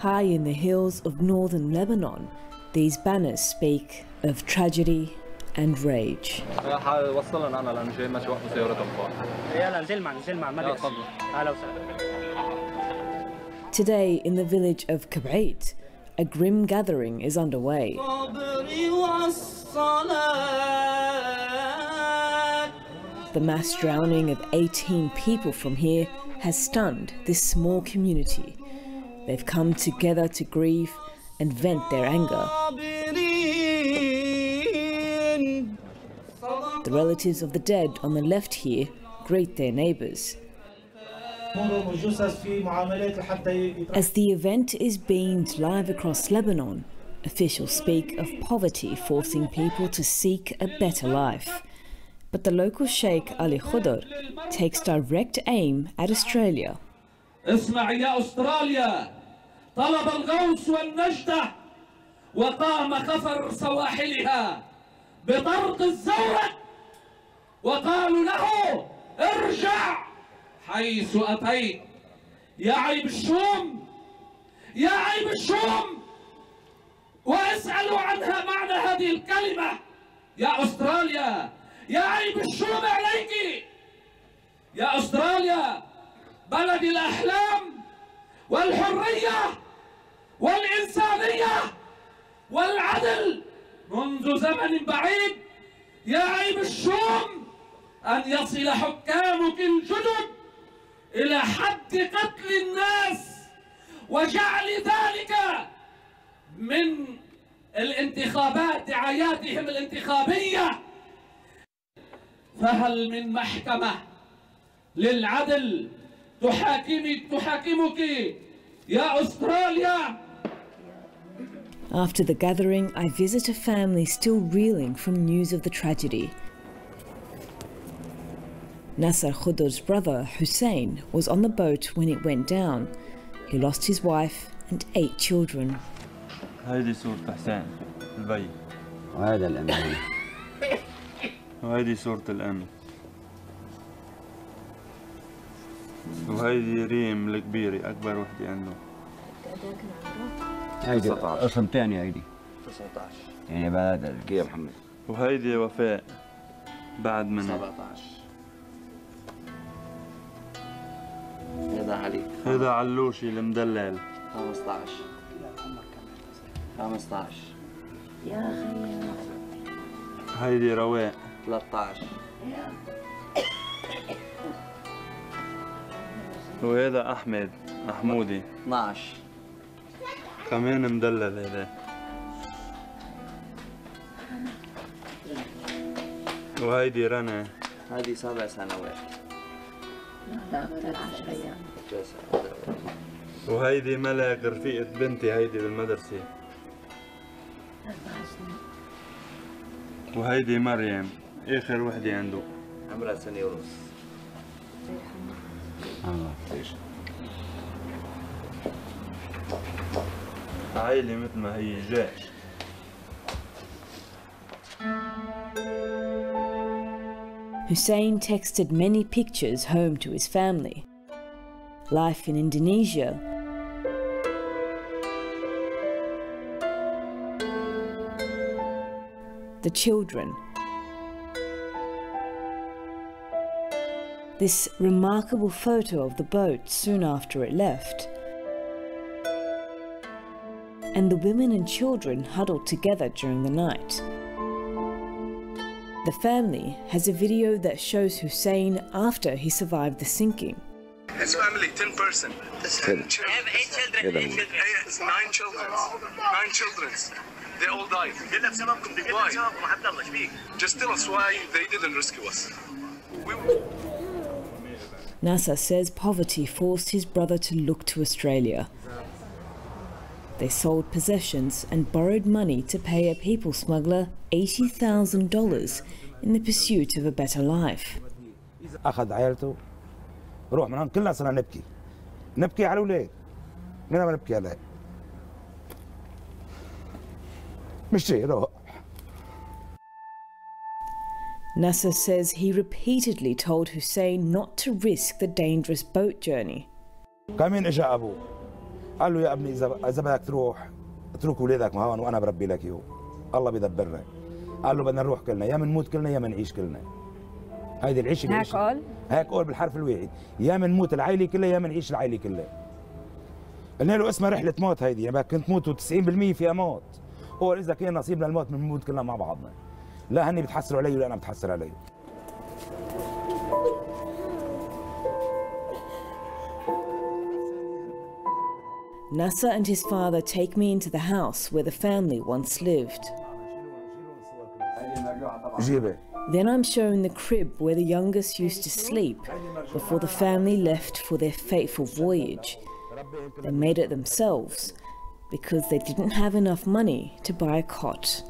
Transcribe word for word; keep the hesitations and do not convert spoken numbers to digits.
High in the hills of northern Lebanon, these banners speak of tragedy and rage. Today, in the village of Qabeit, a grim gathering is underway. The mass drowning of eighteen people from here has stunned this small community. They've come together to grieve and vent their anger. The relatives of the dead on the left here greet their neighbours. As the event is beamed live across Lebanon, officials speak of poverty forcing people to seek a better life. But the local Sheikh Ali Khudur takes direct aim at Australia. اسمع يا أستراليا طلب الغوص والنجدة وقام خفر سواحلها بطرق الزورق وقالوا له ارجع حيث أتيت يا عيب الشوم يا عيب الشوم واسألوا عنها معنى هذه الكلمة يا أستراليا يا عيب الشوم عليك يا أستراليا بلد الأحلام والحرية والإنسانية والعدل منذ زمن بعيد يا عيب الشوم أن يصل حكامك الجدد إلى حد قتل الناس وجعل ذلك من الانتخابات دعاياتهم الانتخابية فهل من محكمة للعدل After the gathering, I visit a family still reeling from news of the tragedy. Nasser Khudur's brother, Hussein, was on the boat when it went down. He lost his wife and eight children. وهيدي ريم الكبيرة أكبر وحدة عنده. قد إيه كان عمره؟ رقم ثاني هيدي. تسعة عشر. يعني بعد يا محمد. وهيدي وفاء بعد منها. سبعة عشر. هيدا علي. هيدا علوشي المدلل. خمسة عشر. لا عمرك كمان خمسة عشر. يا أخي. هيدي رواق. ثلاثة عشر. وهذا أحمد محمودي اثني عشر كمان مدلل هذا وهيدي رنا هذه سبع سنوات وهيدي ملك رفيقة بنتي هيدي بالمدرسة وهيدي مريم آخر وحدة عنده عمرها سنة ونص عائلة مثل ما هي جيش Hussein texted many pictures home to his family. Life in Indonesia. The children. This remarkable photo of the boat soon after it left. And the women and children huddled together during the night. The family has a video that shows Hussein after he survived the sinking. His family, ten person. Ten. I have eight children. Eight children. Eight, nine children. Nine children. They all died. Why? Just tell us why they didn't rescue us. We Nasser says poverty forced his brother to look to Australia. They sold possessions and borrowed money to pay a people smuggler eighty thousand dollars in the pursuit of a better life. أخذ عائلته روح من هون كلنا صرنا نبكي نبكي على الأولاد كلنا ما نبكي عليه مش شيء روح. Nasser says he repeatedly told Hussein not to risk the dangerous boat journey. هيدي العيش اللي هيك قول هيك قول بالحرف الواحد يا من موت العائله كلها يا من عيش العائله كلها. قلنا له اسمها رحله موت هيدي، يعني كنت موت وتسعين بالمية فيها موت. هو اذا كان نصيبنا الموت بنموت كلنا مع بعضنا. لا هني بتحسروا علي ولا انا بتحسر علي. Nasser and his father take me into the house where the family once lived. جيبه Then I'm shown the crib where the youngest used to sleep before the family left for their fateful voyage. They made it themselves because they didn't have enough money to buy a cot.